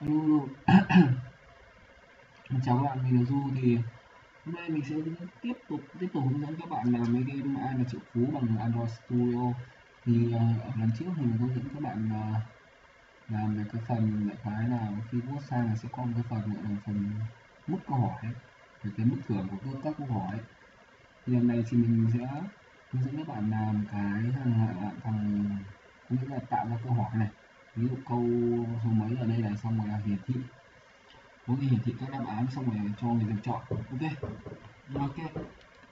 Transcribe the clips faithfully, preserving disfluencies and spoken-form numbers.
Mình chào các bạn, mình là Du. Thì hôm nay mình sẽ tiếp tục tiếp tục hướng dẫn các bạn làm mấy game ai là triệu phú bằng Android Studio. Thì ở lần trước mình hướng dẫn các bạn làm về cái phần đại khái là khi vuốt sang là sẽ có một cái phần gọi là phần mức câu hỏi, về cái mức thưởng của các câu hỏi. Thì lần này thì mình sẽ hướng dẫn các bạn làm cái thằng thằng cũng như là tạo ra câu hỏi này, ví dụ câu số mấy ở đây này, xong rồi là hiển thị có hiển thị các đáp án, xong rồi cho người dùng chọn. Ok ok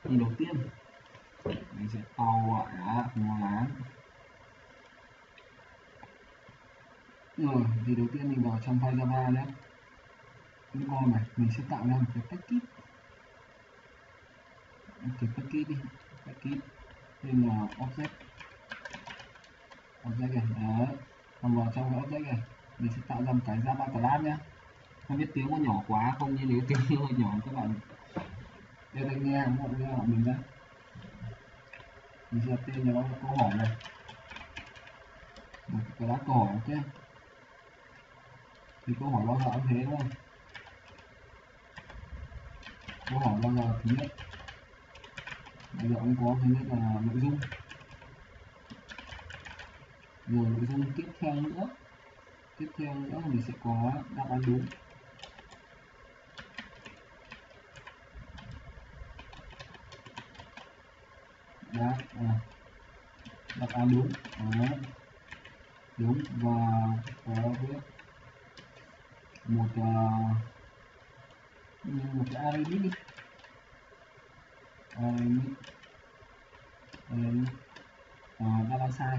thì đầu tiên mình sẽ to gọi là phương án. Rồi thì đầu tiên mình vào trong file Java đấy, những con này mình sẽ tạo ra một cái package cái package đi package tên là object object này đấy. Còn vào trong cái object này mình sẽ tạo ra một cái Java class nhé. Không biết tiếng nó nhỏ quá không, như nếu tiếng hơi nhỏ các bạn để anh nghe mọi người hỏi mình ra. Mình sẽ tên nó câu hỏi này, một cái class câu hỏi. Ok, thì câu hỏi bao giờ cũng thế đúng không? Câu hỏi bao giờ thứ nhất bây giờ cũng có thứ nhất là nội dung, rồi nội dung tiếp theo nữa tiếp theo nữa mình sẽ có đáp án đúng. Đó, à, đáp án đúng đó. Đúng và có viết một uh, một cái ArrayList đi ArrayList uh, đáp án sai,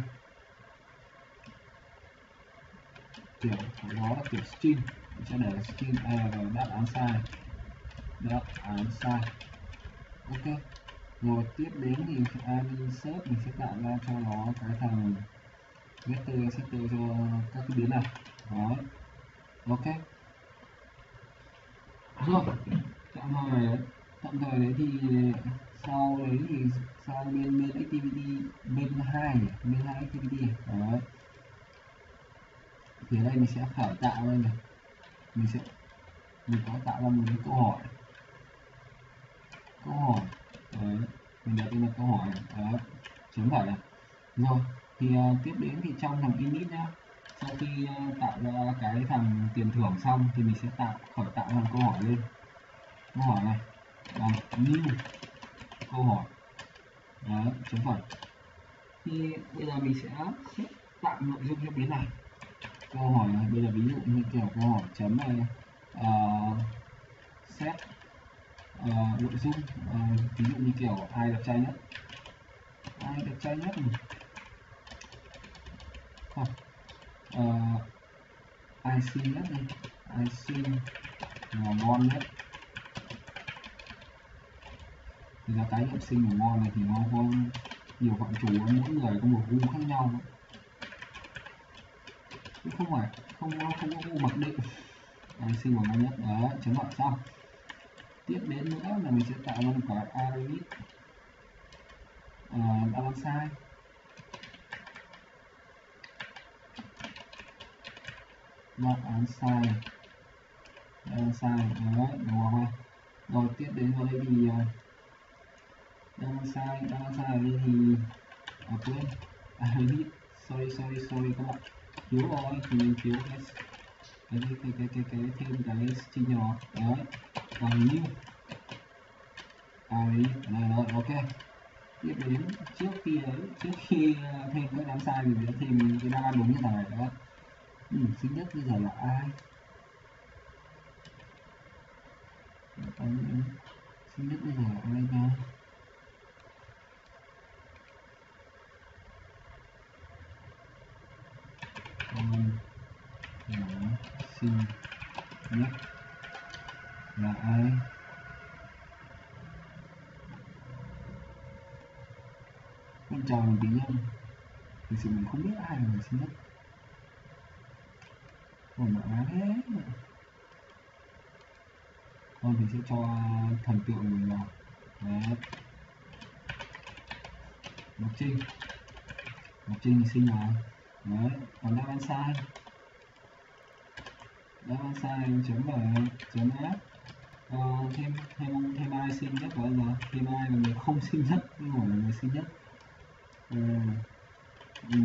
kiểu đó là kiểu string. Mình sẽ để string a vào đáp án sai đáp án sai ok. Rồi tiếp đến thì insert mình sẽ tạo ra cho nó cái thằng vector setter cho các cái biến này đó. Ok, rồi tạm thời đấy tạm thời đấy thì sau đấy thì sang bên main activity bên hai bên hai activity đó. Thì ở đây mình sẽ khởi tạo lên này, mình sẽ mình có tạo ra một cái câu hỏi câu hỏi đấy, mình đặt tên là câu hỏi đó, chấm phải này. Rồi thì uh, tiếp đến thì trong thằng init nhá, sau khi uh, tạo ra cái thằng tiền thưởng xong thì mình sẽ tạo khởi tạo thằng câu hỏi lên. Câu hỏi này là new câu hỏi đó, chấm phẩy. Thì bây giờ mình sẽ tạo nội dung cho biến này. Câu hỏi này bây giờ ví dụ như kiểu câu hỏi chấm này uh, set uh, nội dung uh, ví dụ như kiểu ai đẹp trai nhất ai đẹp trai nhất không uh, ai xinh nhất này ai xinh và ngon nhất. Thì ra cái điểm xinh và ngon này thì nó có nhiều phạm trù, mỗi người có một gu khác nhau, không phải không không có gu mặc định. Ai xinh và ngon nhất đó, chấm vào xong. Tiếp đến nữa là mình sẽ tạo ra một cái ArrayList đáp án sai đáp án sai đáp án sai đó, đúng không? Rồi tiếp đến vào đây thì đáp án sai đáp án sai ở đây thì à, quên ArrayList sorry sorry sorry các bạn, thiếu rồi thì mình thiếu cái cái cái cái cái cái thêm cái chi nhỏ đấy bằng new ai này. Rồi ok, tiếp đến trước khi ấy trước khi thêm cái đám sai thì mình thêm cái đáp án đúng như thế này đó. Ừ, xinh nhất bây giờ là ai xinh nhất bây giờ là ai nha. Xinh nhất là ai? Con chào mình tính nhân. Thực sự mình không biết ai là người xinh nhất. Còn mà á thế. Thôi mình sẽ cho thần tượng mình vào. Đấy. Ngọc Trinh. Ngọc Trinh thì xinh mà. Đấy. Còn đáp án sai. assign.by.app uh, thêm thêm thêm ai xinh nhất bao giờ, thêm ai mà người không xinh nhất nhưng mà người xinh nhất. Ừ. Ừ.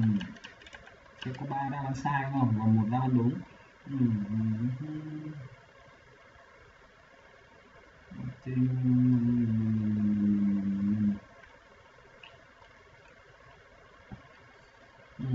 Thế có ba đáp án sai không và một đáp án đúng. Ừ. Tên... Ừ.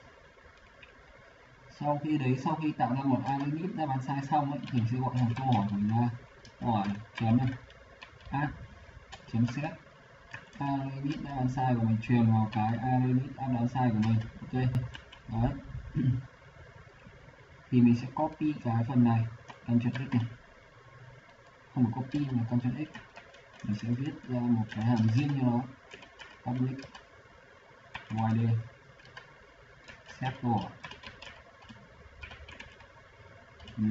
sau khi đấy sau khi tạo ra một ArrayList đáp án sai xong ấy, thì sẽ gọi hàng câu hỏi của mình ra hỏi chấm a chấm xét ArrayList đáp án sai của mình truyền vào cái ArrayList đáp án sai của mình. Ok đấy. Thì mình sẽ copy cái phần này Ctrl X này, không phải copy mà Ctrl X, mình sẽ viết ra một cái hàm riêng cho nó public void set câu hỏi. Ừ.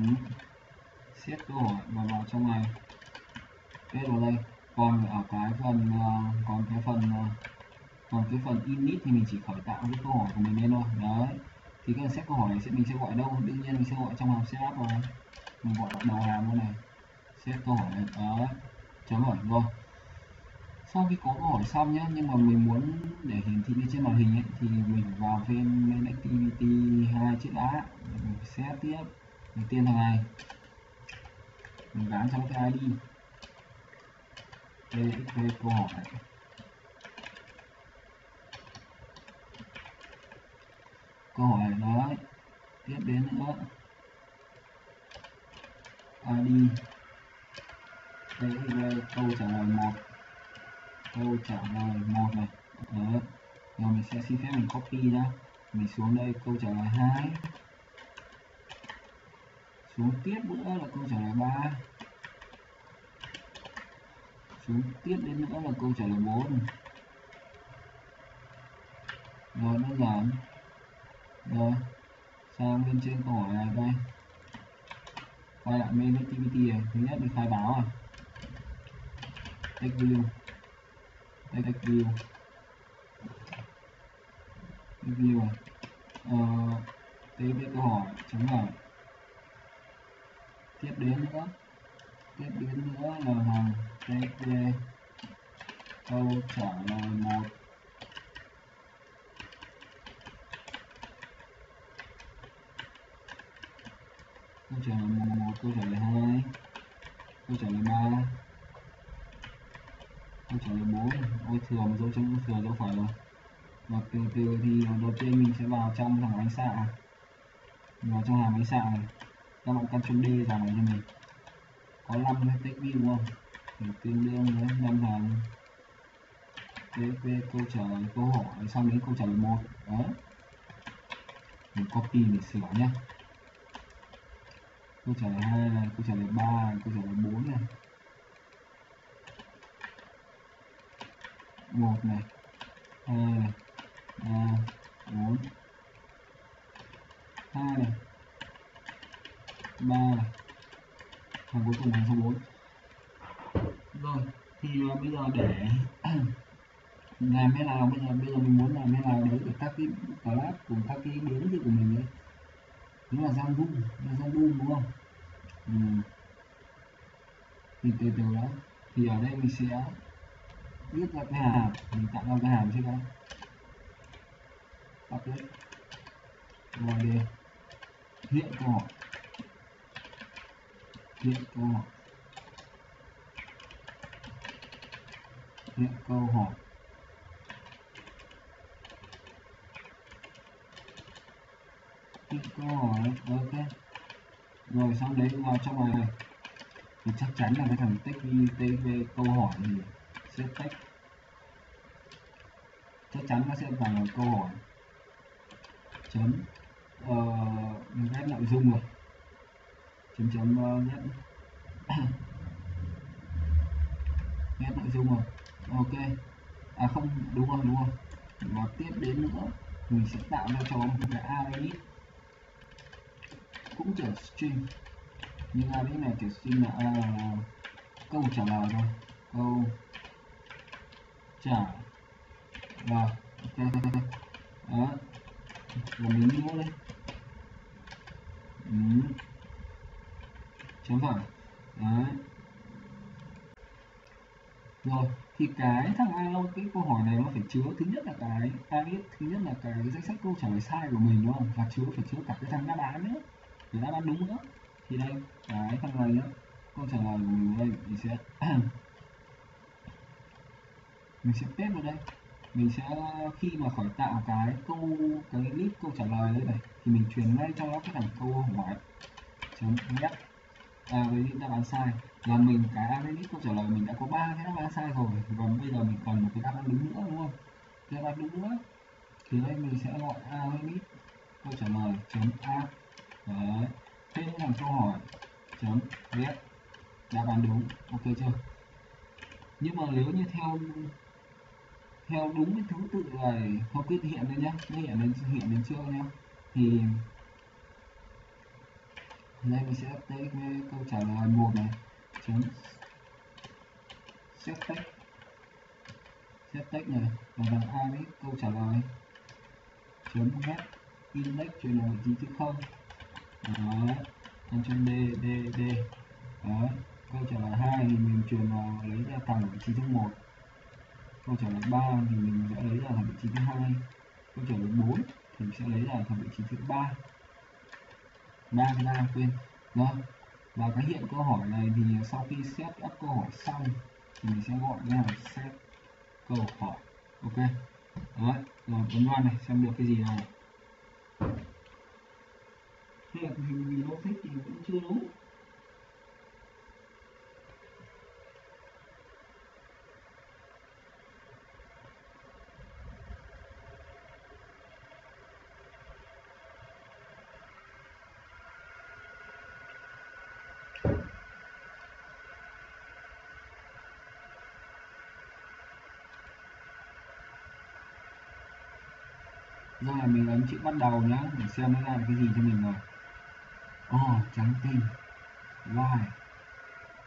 Set câu hỏi và vào trong này kết vào đây. Còn ở cái phần còn cái phần còn cái phần init thì mình chỉ khởi tạo cái câu hỏi của mình lên thôi đấy. Thì cái set câu hỏi này sẽ mình sẽ gọi đâu, đương nhiên mình sẽ gọi trong hàm setup rồi, mình gọi đầu hàm luôn này, set câu hỏi này đó. Chấm hỏi rồi. Sau khi có câu hỏi xong nhé, nhưng mà mình muốn để hiển thị lên trên màn hình ấy, thì mình vào thêm MainActivity hai chiếc đá, mình set tiếp đầu tiên thằng này, mình gắn trong cái i đê đây cái câu hỏi này. Câu hỏi đó tiếp đến nữa i đê đây, đây câu trả lời một câu trả lời một này đó. Rồi mình sẽ xin phép mình copy ra, mình xuống đây câu trả lời hai, xuống tiếp nữa là câu trả lời ba, xuống tiếp đến nữa là câu trả lời bốn. Rồi nó giảm rồi sang bên trên câu hỏi này đây, quay lại MainActivity này. Thứ nhất mình khai báo à TextView TextView TextView à ờ, tiếp đến câu hỏi chấm hỏi. Tiếp đến nữa tiếp đến nữa là hàng tê pê câu trả lời một câu trả lời một câu trả lời hai câu trả lời ba câu trả lời bốn. Ôi thường dấu chấm thừa dấu phải rồi. Và từ từ thì đầu tiên mình sẽ vào trong thằng ánh xạ, mình vào trong hàm ánh xạ này, các bạn Ctrl D vào này cho mình có năm cái TextView không, thì tương đương với năm hàng tê pê câu trả lời câu hỏi xong đến câu trả lời một đó. Mình copy để sửa nhé, câu trả lời hai này, câu trả lời ba này, câu trả lời bốn này, một này, hai này, ba, bốn, hai này, ba này, hàng cuối cùng hàng số bốn. Rồi thì uh, bây giờ để làm thế nào, bây giờ bây giờ mình muốn làm thế nào đấy để các cái class của các cái biến dị của mình ấy, nó là random, là random đúng không? Ừ. Thì từ từ đó thì ở đây mình sẽ viết ra cái hàm, mình tạo ra cái hàm chứ các public void hiện câu hỏi hiện câu hỏi hiện câu hỏi hiện câu hỏi. Ok rồi sau đấy vào trong này thì chắc chắn là cái thằng TextView câu hỏi thì sẽ text, chắc chắn nó sẽ vào câu hỏi chấm uh, ghép nội dung rồi chấm chấm uh, ghép ghép nội dung rồi, ok. À không, đúng rồi, đúng rồi. Và tiếp đến nữa mình sẽ tạo ra cho một cái ArrayList cũng kiểu string, nhưng ArrayList này kiểu string là uh, câu trả lời thôi, câu trả lời, ok. Đó, và mình nhớ đây, ừ. chấm vào, đấy. Rồi thì cái thằng alo cái câu hỏi này nó phải chứa thứ nhất là cái target, thứ nhất là cái danh sách câu trả lời sai của mình đúng không, và chứa phải chứa cả cái thằng đáp án nữa, cái đáp án đúng nữa. Thì đây cái thằng này nữa, câu trả lời của mình đây mình sẽ mình sẽ paste vào đây, mình sẽ khi mà khỏi tạo cái câu cái list câu trả lời đây này thì mình truyền ngay cho nó cái thằng câu hỏi chấm nhắc à, với đáp án sai. Là mình cái ArrayList câu trả lời mình đã có ba cái đáp án sai rồi, và bây giờ mình cần một cái đáp án đúng nữa đúng không? Cái đáp án đúng nữa thì đây mình sẽ gọi ArrayList câu trả lời chấm a đấy, thêm làm câu hỏi chấm get đáp án đúng, ok chưa? Nhưng mà nếu như theo theo đúng cái thứ tự này không cứ hiện lên nhá, hiện lên hiện lên chưa nhá, thì đây mình sẽ update cái câu trả lời một này chấm set text set text này, và đằng hai đấy câu trả lời chấm get index chuyển đổi gì chứ không đó, chấm d d d đó. Câu trả lời hai thì mình truyền vào lấy ra thẳng vị trí thứ một, câu trả lời ba thì mình sẽ lấy ra thẳng vị trí thứ hai, câu trả lời bốn thì mình sẽ lấy ra thẳng vị trí thứ ba ba ba quên đó. Và cái hiện câu hỏi này thì sau khi set up câu hỏi xong thì mình sẽ gọi ra là set câu hỏi, ok. Đó, rồi bấm run này xem được cái gì này. Thế là vì logic thì cũng chưa đúng. Rồi mình ấn chữ bắt đầu nhá, để xem nó ra được cái gì cho mình rồi. Oh, trắng tinh. Why?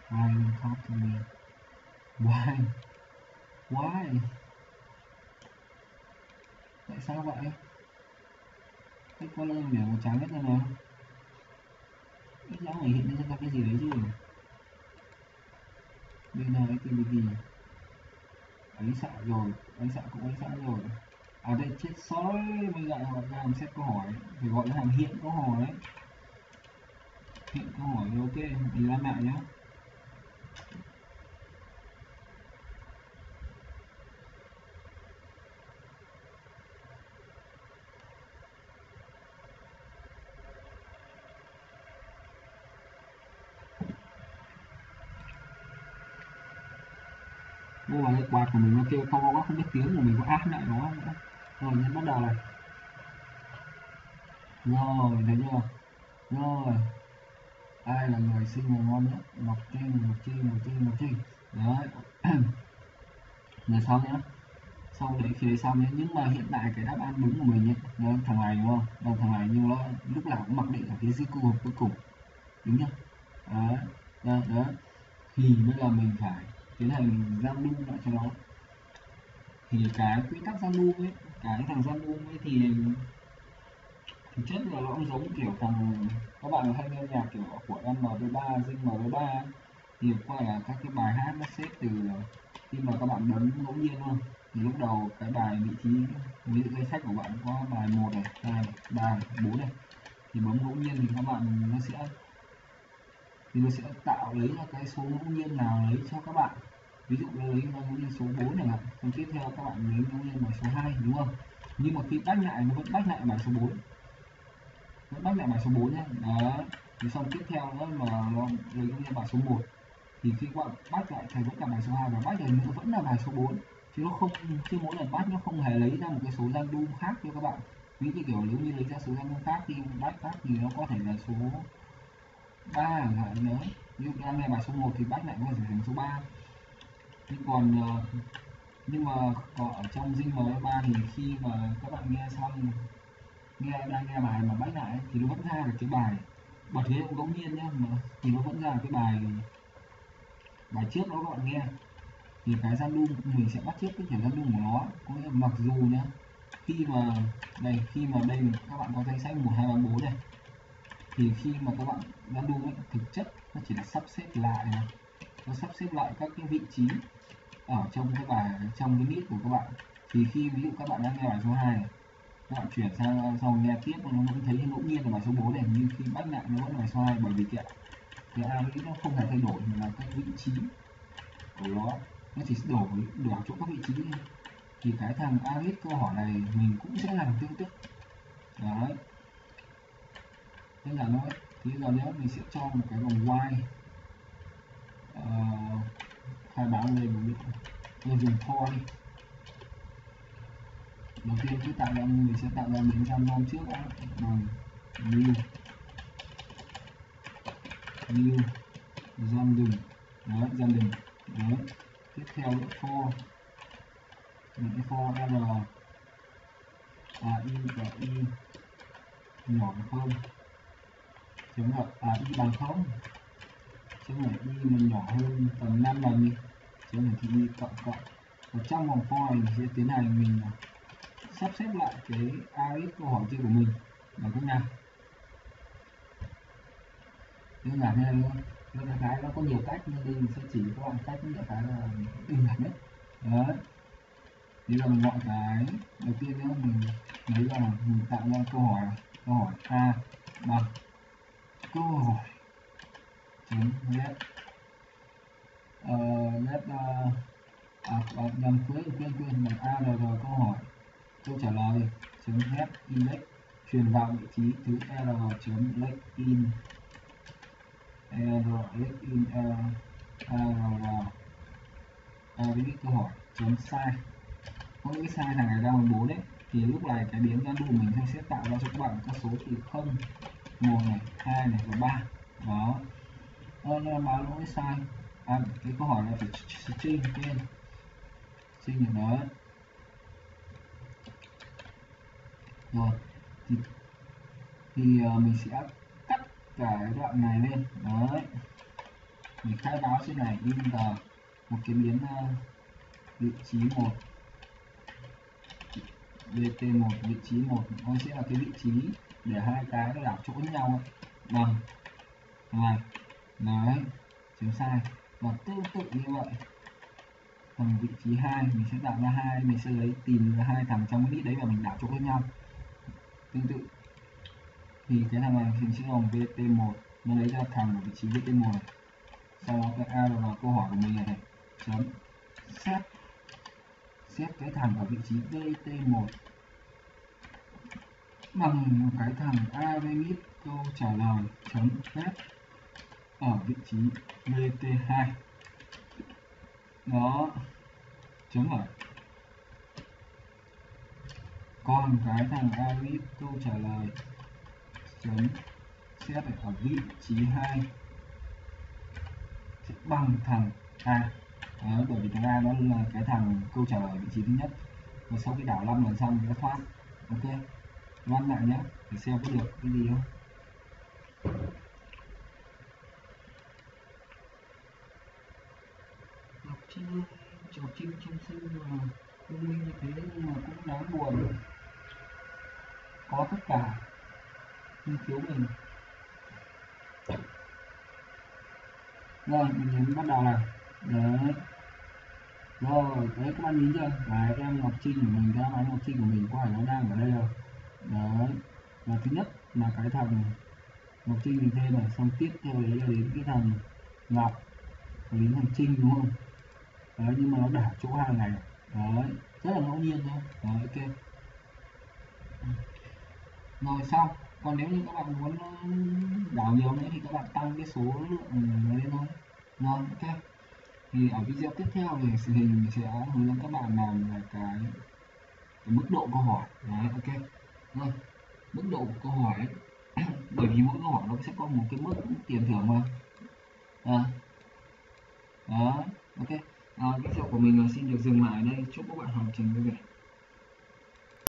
Why you talk to me? Why? Why? Tại sao vậy? Cái color biểu màu trắng hết rồi nào. Ít lắm phải hiện ra cái gì đấy chứ. Bên này cái gì gì? Ánh xạ rồi, ánh xạ cũng ánh xạ rồi. À đây chết sói, mình lại gọi ra làm xét câu hỏi, phải gọi là hàm hiện câu hỏi đấy. Hiện câu hỏi ok, mình làm lại nhá. Ô cái quạt của mình nó kêu to quá không biết tiếng của mình có áp lại nó không nữa. Rồi nhấn bắt đầu này, rồi thấy chưa, rồi ai là người xinh và ngon nhất? Ngọc Trinh, Ngọc Trinh, Ngọc Trinh, Ngọc Trinh đấy. Rồi sau nhá, sau đấy khi đấy xong nhá, nhưng mà hiện tại cái đáp án đúng của mình ấy, nó thằng này đúng không, nó thằng này nhưng nó lúc nào cũng mặc định ở cái di cư hợp cuối cùng đúng nhá. Đấy đó, đó thì bây giờ mình phải tiến hành giao lưu lại cho nó. Thì cái quy tắc giao lưu ấy, cái thằng giao lưu ấy thì thực chất là nó cũng giống kiểu thằng các bạn hay nghe nhạc kiểu của em pê ba, Zing em pê ba thì qua là các cái bài hát nó xếp từ khi mà các bạn bấm ngẫu nhiên luôn. Thì lúc đầu cái bài vị trí ví dụ danh sách của bạn có bài một này, hai, ba, bốn này thì bấm ngẫu nhiên thì các bạn nó sẽ thì nó sẽ tạo lấy ra cái số ngẫu nhiên nào lấy cho các bạn, ví dụ lấy ra ngẫu nhiên số bốn này, còn tiếp theo các bạn lấy ngẫu nhiên bài số hai đúng không? Nhưng mà khi tách lại nó vẫn tách lại bài số bốn, vẫn tách lại bài số bốn nhé. Đó, thì xong tiếp theo nữa mà nó lấy ngẫu nhiên bài số một thì khi bạn bắt lại thì vẫn là bài số hai, và bắt lại nó vẫn là bài số bốn, chứ nó không, chứ mỗi lần bắt nó không hề lấy ra một cái số random đu khác cho các bạn. Ví dụ kiểu nếu như lấy ra số random khác thì bắt khác thì nó có thể là số ba là nữa, ví dụ đang nghe bài số một thì bắt lại có thể thành số ba. Nhưng còn nhưng mà ở trong Zing em ba thì khi mà các bạn nghe xong, nghe đang nghe bài mà bách lại thì nó vẫn ra được cái bài bật ghế cũng ngẫu nhiên nhé, mà thì nó vẫn ra cái bài bài trước đó các bạn nghe, thì cái random mình sẽ bắt trước cái kiểu random của nó. Có nghĩa mặc dù nhá, khi mà đây khi mà đây các bạn có danh sách một, hai, ba, bốn này, thì khi mà các bạn random ấy, thực chất nó chỉ là sắp xếp lại này, nó sắp xếp lại các cái vị trí ở trong cái bài, trong cái list của các bạn. Thì khi ví dụ các bạn đang nghe bài số hai này, các bạn chuyển sang sau nghe tiếp nó vẫn thấy ngẫu nhiên là bài số bốn này, nhưng khi bắt lại nó vẫn là bài số hai, bởi vì kẹo cái ArrayList nó không hề thay đổi, mà là các vị trí của nó nó chỉ đổi đổi chỗ các vị trí. Thì cái thằng ArrayList câu hỏi này mình cũng sẽ làm tương tự đấy, nên là nó thì giờ nếu mình sẽ cho một cái vòng while uh, khai báo lên một biết tôi dùng for đi. Đầu tiên cứ tạo ra, mình sẽ tạo ra miếng random trước đã bằng new new random đó, random đó. Tiếp theo là for những for r a i và i nhỏ bằng không, chấm là à, i bằng không, chấm là i mình nhỏ hơn tầm năm lần đi, chấm là thì i cộng cộng. Và trong vòng for mình sẽ tiến hành mình sắp xếp lại cái ArrayList câu hỏi kia của mình bằng cách nào. Đơn giản thế này luôn, nó là cái nó có nhiều cách nhưng đây mình sẽ chỉ các bạn cách những cái là đơn giản nhất. Đấy. Bây giờ mình gọi cái đầu tiên nữa, mình lấy ra mình tạo ra câu hỏi câu hỏi a bằng câu hỏi chấm let ờ let à nhầm quên quên quên bằng a rồi rồi câu hỏi câu trả lời chấm get index truyền vào vị trí thứ r chấm log in r log in r với câu hỏi chấm size. Có cái size này ra bằng bốn đấy, thì lúc này cái biến random mình sẽ tạo ra cho các bạn các số từ không, một này, hai này và ba đó. Ờ, nhưng mà báo lỗi size à, cái câu hỏi là phải string lên string đó. Rồi thì, thì uh, mình sẽ cắt cả đoạn này lên đấy, mình khai báo trên này in vào một cái biến uh, vị trí một bê tê một, vị trí một nó sẽ là cái vị trí để hai cái nó đảo chỗ nhau bằng này đấy chấm sai. Và tương tự như vậy bằng vị trí hai mình sẽ tạo ra hai, mình sẽ lấy tìm ra hai thằng trong cái list đấy và mình đảo chỗ với nhau. Tương tự thì cái thằng này mình sẽ dùng vê tê một, nó lấy ra thằng ở vị trí vê tê một này. Sau đó cái a vào câu hỏi của mình này, này chấm xét xét cái thằng ở vị trí vê tê một bằng cái thằng ArrayList câu trả lời chấm xét ở vị trí vê tê hai đó chấm ở. Còn cái thằng ArrayList câu trả lời chấm xét ở vị trí hai sẽ bằng thằng a đó, bởi vì thằng a nó là cái thằng câu trả lời vị trí thứ nhất. Và sau khi đảo năm lần xong thì nó thoát. Ok, loan lại nhé để xem có được cái gì không. Ngọc Trinh, Ngọc Trinh chim xinh mà thông minh như thế nhưng mà cũng đáng buồn, có tất cả nhưng thiếu mình. Rồi mình bắt đầu này đấy. Rồi đấy, các bạn nhìn chưa, cái em Ngọc Trinh của mình, cái máy Ngọc Trinh của mình có phải nó đang ở đây rồi đấy. Và thứ nhất là cái thằng Ngọc Trinh mình thêm này, xong tiếp theo đấy là đến cái thằng Ngọc và đến thằng Trinh đúng không đấy, nhưng mà nó đảo chỗ hàng này đấy, rất là ngẫu nhiên nhé. Đấy, ok rồi xong. Còn nếu như các bạn muốn đảo nhiều nữa thì các bạn tăng cái số lượng nó lên thôi. Rồi ok, thì ở video tiếp theo thì mình sẽ hướng dẫn các bạn làm là cái, cái mức độ câu hỏi đấy. Ok rồi, mức độ của câu hỏi ấy, bởi vì mỗi câu hỏi nó sẽ có một cái mức tiền thưởng mà à. Đó ok, À, video của mình là xin được dừng lại ở đây. Chúc các bạn hoàn thành vui vẻ.